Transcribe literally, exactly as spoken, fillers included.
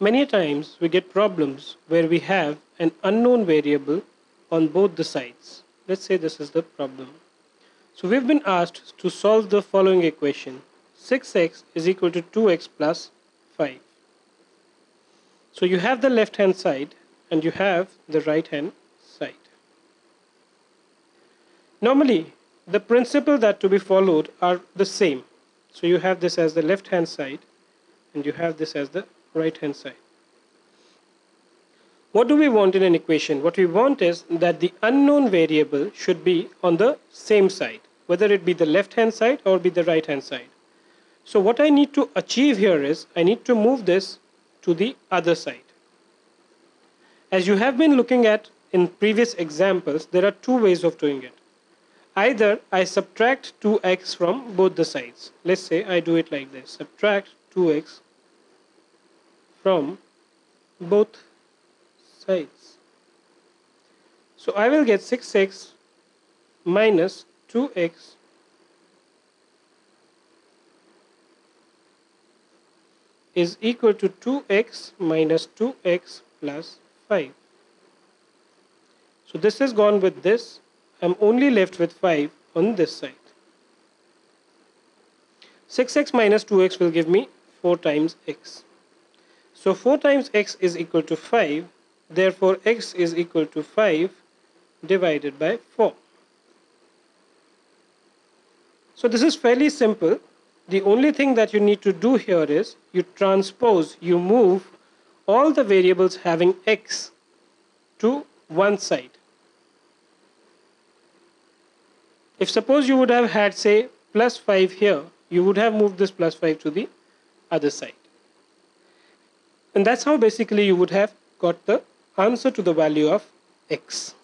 Many times we get problems where we have an unknown variable on both the sides. Let's say this is the problem. So we've been asked to solve the following equation. six x is equal to two x plus five. So you have the left hand side and you have the right hand side. Normally the principle that to be followed are the same. So you have this as the left hand side and you have this as the right hand side. What do we want in an equation? What we want is that the unknown variable should be on the same side, whether it be the left hand side or be the right hand side. So what I need to achieve here is I need to move this to the other side. As you have been looking at in previous examples, there are two ways of doing it. Either I subtract two x from both the sides. Let's say I do it like this. Subtract two x from both sides. So I will get six x minus two x is equal to two x minus two x plus five. So this is gone with this. I'm only left with five on this side. six x minus two x will give me four times x. So four times x is equal to five. Therefore x is equal to five divided by four. So this is fairly simple. The only thing that you need to do here is you transpose, you move all the variables having x to one side. If suppose you would have had say plus five here, you would have moved this plus five to the other side. And that's how basically you would have got the answer to the value of x.